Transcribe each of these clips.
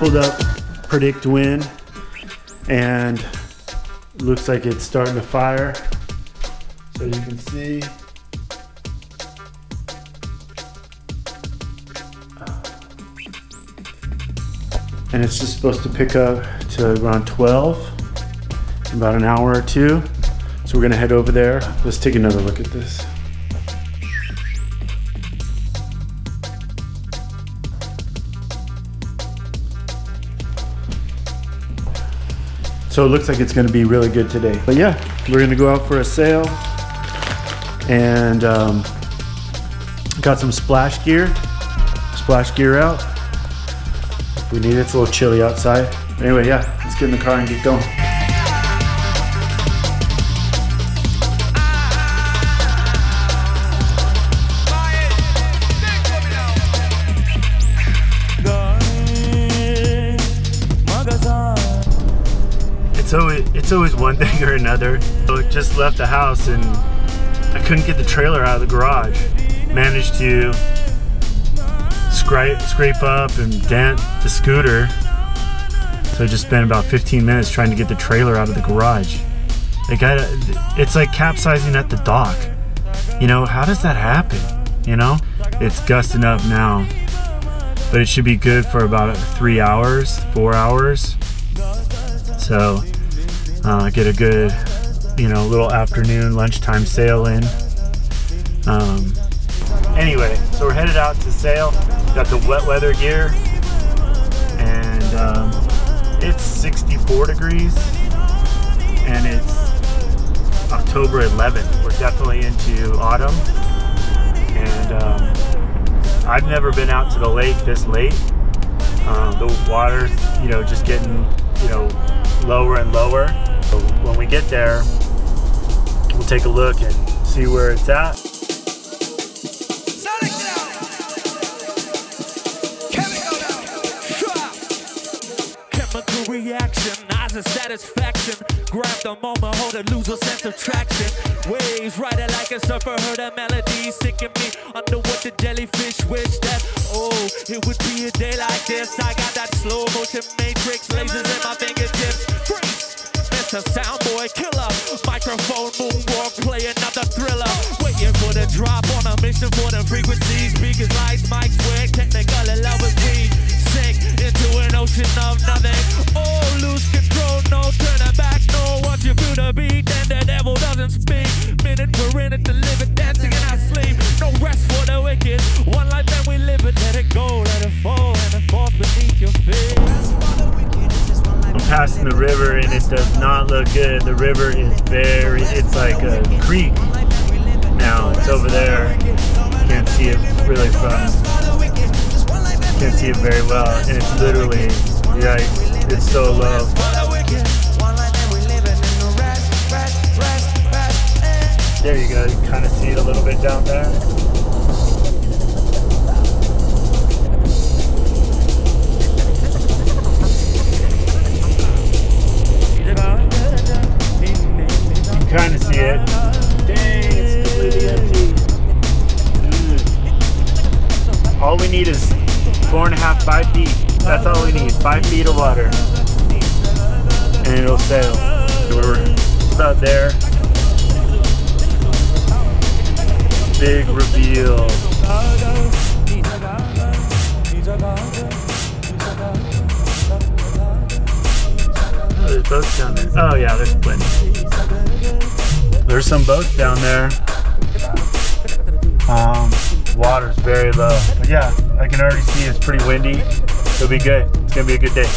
pulled up PredictWind and looks like it's starting to fire. So you can see and it's just supposed to pick up to around 12 in about an hour or two. So we're gonna head over there. Let's take another look at this. So it looks like it's gonna be really good today. But yeah, we're gonna go out for a sail and got some splash gear out. We need it. It's a little chilly outside. Anyway, yeah, let's get in the car and get going. It's always one thing or another. So I just left the house and I couldn't get the trailer out of the garage. Managed to scrape up and dent the scooter. So I just spent about 15 minutes trying to get the trailer out of the garage. It's like capsizing at the dock. You know, how does that happen? You know, it's gusting up now, but it should be good for about 3 hours, 4 hours. So get a good, you know, little afternoon lunchtime sail in. Anyway, so we're headed out to sail. Got the wet weather gear, and it's 64 degrees, and it's October 11th. We're definitely into autumn, and I've never been out to the lake this late. The water's, you know, just getting, you know, lower and lower. So when we get there, we'll take a look and see where it's at. Chemical reaction, eyes of satisfaction. Grab the moment, hold it, lose a sense of traction. Waves riding like a surfer, heard a melody sicking me. Underwater jellyfish wish that, oh, it would be a day like this. I got that slow motion matrix, lasers in my fingertips. Freeze, Mr. Soundboy Killer. Microphone moonwalk, play another thriller. Waiting for the drop on a mission for the frequencies. Speakers, lights, mics, we're technical and lovers. We sink into an ocean of nothing. Oh, lose control, no turning back, no. What you feel to be, then the devil doesn't speak. Minute we're in it, to live it, dancing in our sleep. No rest for the wicked. One life that we live it, let it go, let it fall, and it falls beneath your feet. I'm passing the river and it does not look good. The river is very, it's like a creek. Now it's over there. Can't see it really can't see it very well, and it's literally, yeah, it's so low. There you go, you can kind of see it a little bit down there. You can kind of see it. Dang, it's completely empty. All we need is 4.5, 5 feet. That's all we need, 5 feet of water. And it'll sail. So we're about there. Big reveal. Oh, there's boats down there. Oh yeah, there's plenty. There's some boats down there. Water's very low. But yeah, I can already see it's pretty windy. It'll be good. It's gonna be a good day.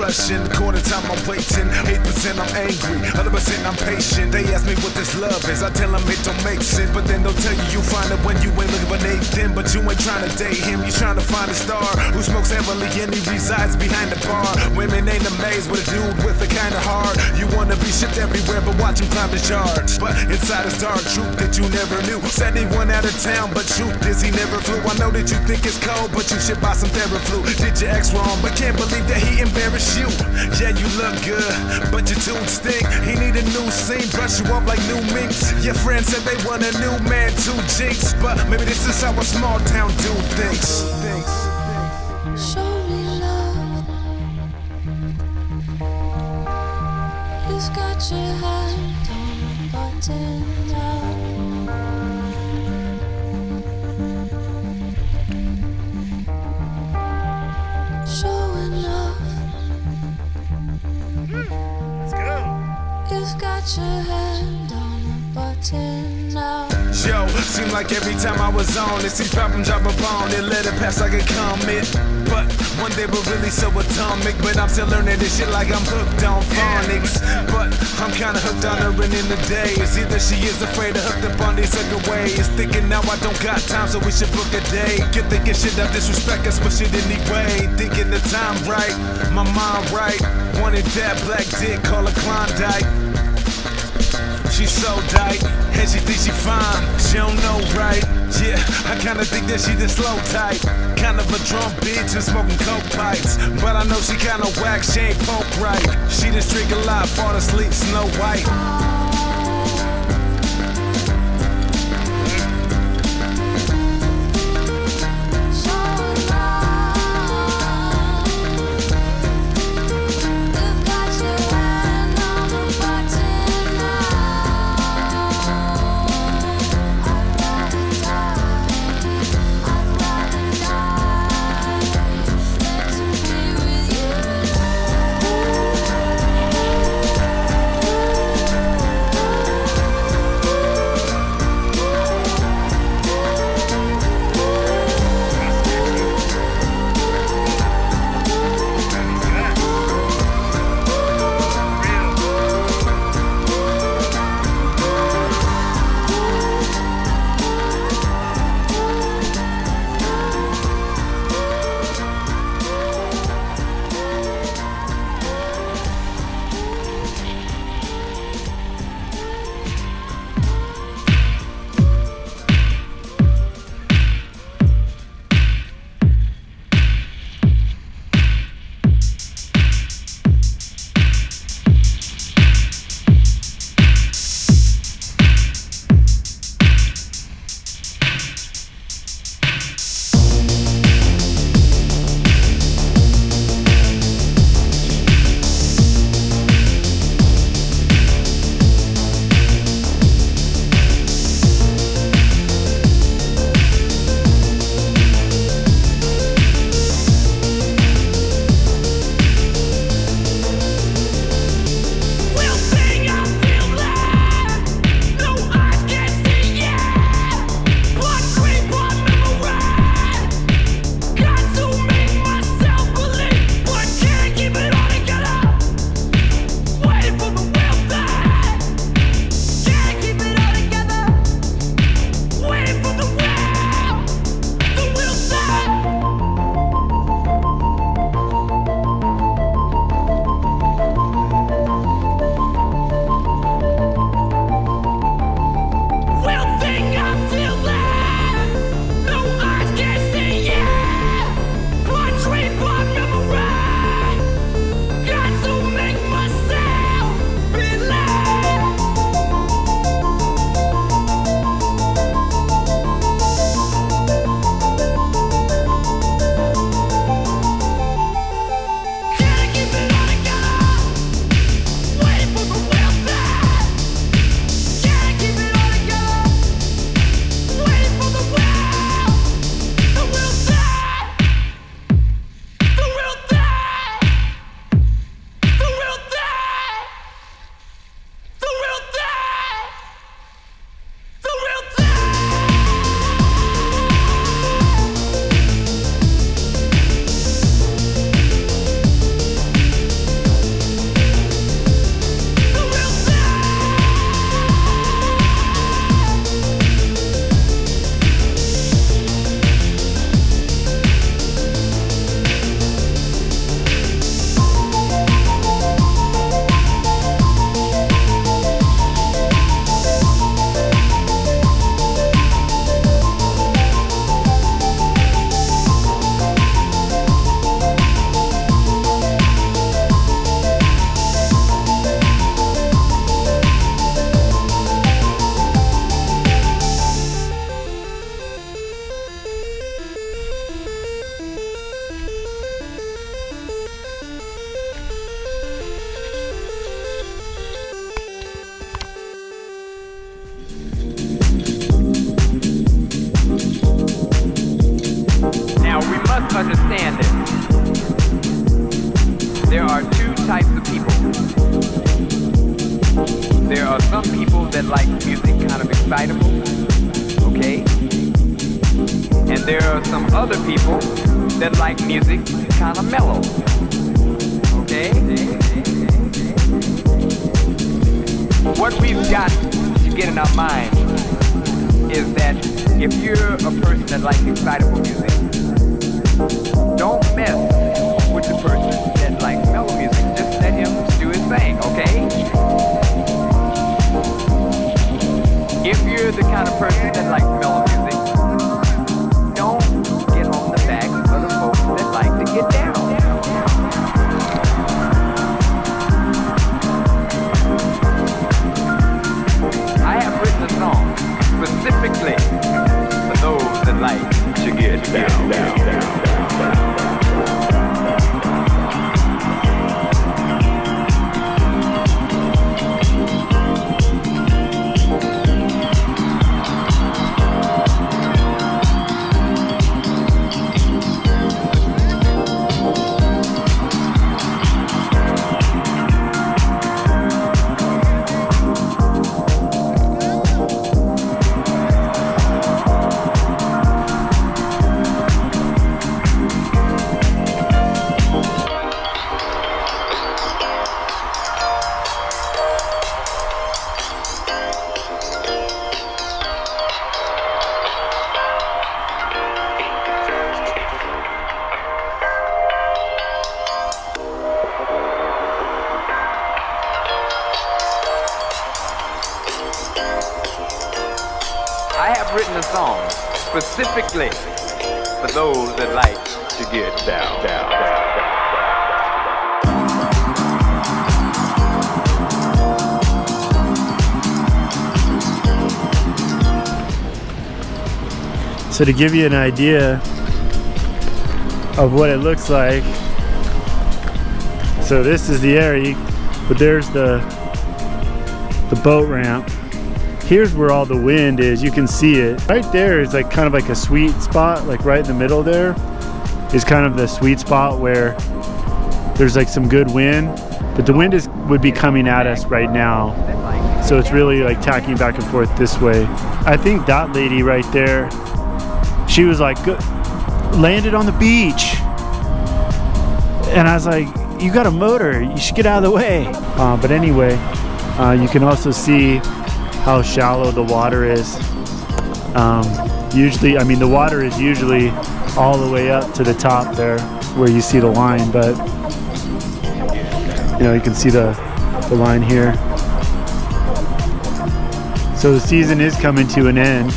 depression. Quarter time I'm waiting, 8% I'm angry, 100% I'm patient. They ask me what this love is, I tell them it don't make sense. But then they'll tell you you find it when you ain't looking for Nathan. But you ain't trying to date him, you trying to find a star who smokes heavily and he resides behind the bar. Women ain't amazed with a dude with a kind of heart. You wanna be shipped everywhere but watch him climb the charts. But inside is dark truth that you never knew. Said he went out of town, but truth is he never flew. I know that you think it's cold, but you should buy some Theraflu. Did your ex wrong, but can't believe that he embarrassed you. Yeah, you look good, but your dude stink. He need a new scene, brush you up like new minks. Your friend said they want a new man, two jinx. But maybe this is how a small town dude thinks. Show me love. He's got your hand buttoned up. Showing love. Let's go. He's got your hand on the button now. Yo, seemed like every time I was on it, these problems drop a bomb, they let it pass like a comet. But one day we're really so atomic, but I'm still learning this shit like I'm hooked on phonics. But I'm kinda hooked on her and in the day, it's either she is afraid or hooked up on these other ways. Thinking now I don't got time, so we should book a day. Get thinking shit that disrespect us, but shit anyway. Thinking the time right, my mind right. Wanted that black dick, call her Klondike. She's so tight, and she thinks she fine. She don't know right, yeah. I kinda think that she the slow type, kind of a drunk bitch and smoking coke pipes. But I know she kinda whack, she ain't poke right. She just drink a lot, fall asleep, Snow White. excitable, okay? And there are some other people that like music kind of mellow, okay? What we've got to get in our mind is that if you're a person that likes excitable music, don't mess with the person that likes mellow music. Just let him do his thing, okay? If you're the kind of person that likes mellow music, don't get on the back of the folks that like to get down. I have written a song specifically for those that like to get down. Specifically for those that like to get down. So to give you an idea of what it looks like, so this is the area, but there's the boat ramp. Here's where all the wind is, you can see it. Right there is like kind of like a sweet spot, like right in the middle there is kind of the sweet spot where there's like some good wind, but the wind would be coming at us right now. So it's really like tacking back and forth this way. I think that lady right there, she was like, landed on the beach. And I was like, you got a motor, you should get out of the way. But anyway, you can also see how shallow the water is. Usually, I mean, the water is usually all the way up to the top there where you see the line, but you know, you can see the line here. So the season is coming to an end.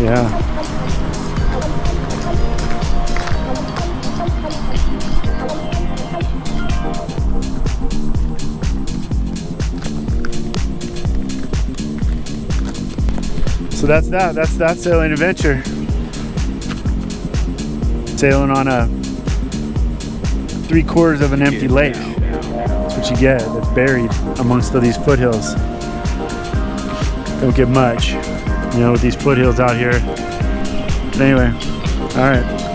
Yeah. So that's that sailing adventure. Sailing on a 3/4 of an empty lake. That's what you get, that's buried amongst all these foothills. Don't get much, you know, with these foothills out here. But anyway, all right.